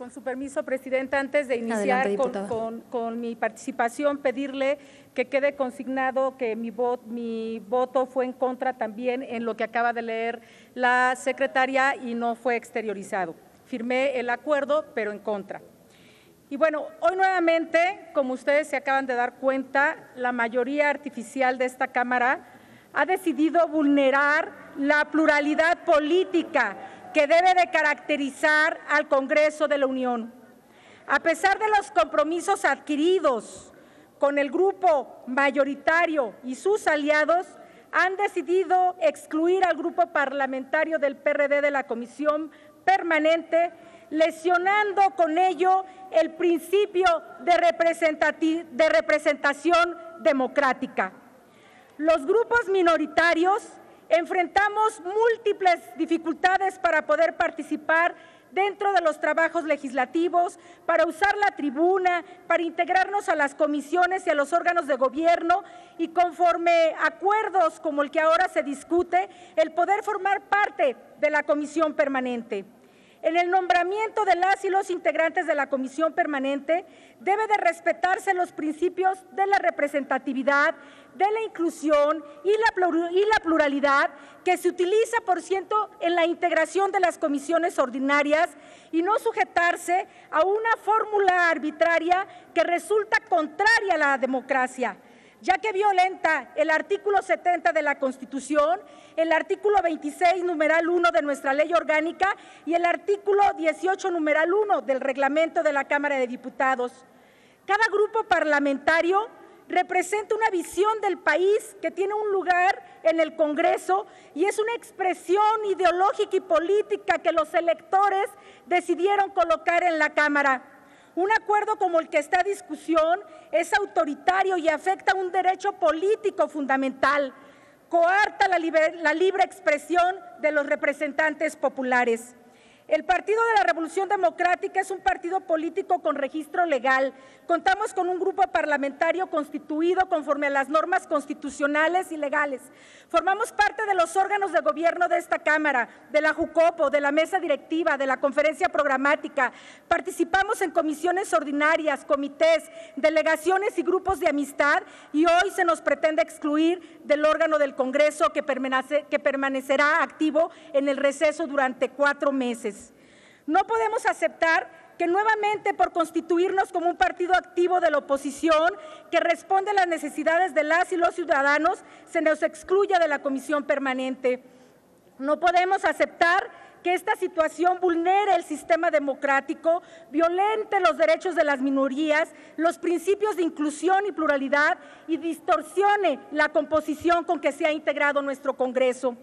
Con su permiso, Presidenta, antes de iniciar con mi participación, pedirle que quede consignado que mi voto fue en contra también en lo que acaba de leer la secretaria y no fue exteriorizado. Firmé el acuerdo, pero en contra. Y bueno, hoy nuevamente, como ustedes se acaban de dar cuenta, la mayoría artificial de esta Cámara ha decidido vulnerar la pluralidad política que debe de caracterizar al Congreso de la Unión. A pesar de los compromisos adquiridos con el grupo mayoritario y sus aliados, han decidido excluir al grupo parlamentario del PRD de la Comisión Permanente, lesionando con ello el principio de representación democrática. Los grupos minoritarios enfrentamos múltiples dificultades para poder participar dentro de los trabajos legislativos, para usar la tribuna, para integrarnos a las comisiones y a los órganos de gobierno y conforme a acuerdos como el que ahora se discute, el poder formar parte de la Comisión Permanente. En el nombramiento de las y los integrantes de la Comisión Permanente debe de respetarse los principios de la representatividad, de la inclusión y la pluralidad que se utiliza, por cierto, en la integración de las comisiones ordinarias y no sujetarse a una fórmula arbitraria que resulta contraria a la democracia, ya que violenta el artículo 70 de la Constitución, el artículo 26, numeral 1 de nuestra Ley Orgánica y el artículo 18, numeral 1 del Reglamento de la Cámara de Diputados. Cada grupo parlamentario representa una visión del país que tiene un lugar en el Congreso y es una expresión ideológica y política que los electores decidieron colocar en la Cámara. Un acuerdo como el que está en discusión es autoritario y afecta un derecho político fundamental. Coarta la libre expresión de los representantes populares. El Partido de la Revolución Democrática es un partido político con registro legal. Contamos con un grupo parlamentario constituido conforme a las normas constitucionales y legales. Formamos parte de los órganos de gobierno de esta Cámara, de la JUCOPO, de la Mesa Directiva, de la Conferencia Programática. Participamos en comisiones ordinarias, comités, delegaciones y grupos de amistad y hoy se nos pretende excluir del órgano del Congreso que permanecerá activo en el receso durante 4 meses. No podemos aceptar que nuevamente por constituirnos como un partido activo de la oposición que responde a las necesidades de las y los ciudadanos, se nos excluya de la Comisión Permanente. No podemos aceptar que esta situación vulnere el sistema democrático, violente los derechos de las minorías, los principios de inclusión y pluralidad y distorsione la composición con que se ha integrado nuestro Congreso.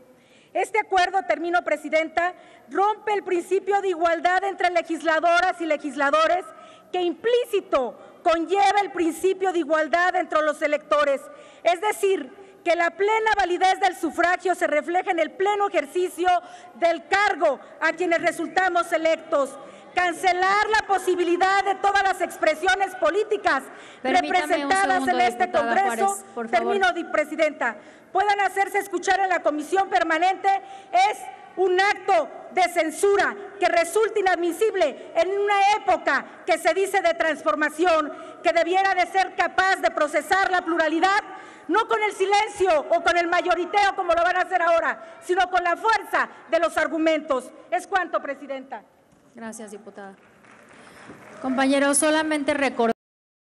Este acuerdo, termino, Presidenta, rompe el principio de igualdad entre legisladoras y legisladores que implícito conlleva el principio de igualdad entre los electores, es decir, que la plena validez del sufragio se refleja en el pleno ejercicio del cargo a quienes resultamos electos. Cancelar la posibilidad de todas las expresiones políticas representadas en este Congreso, termino, Presidenta, puedan hacerse escuchar en la Comisión Permanente, es un acto de censura que resulta inadmisible en una época que se dice de transformación, que debiera de ser capaz de procesar la pluralidad, no con el silencio o con el mayoriteo como lo van a hacer ahora, sino con la fuerza de los argumentos. Es cuanto, Presidenta. Gracias, diputada. Compañeros, solamente recordar.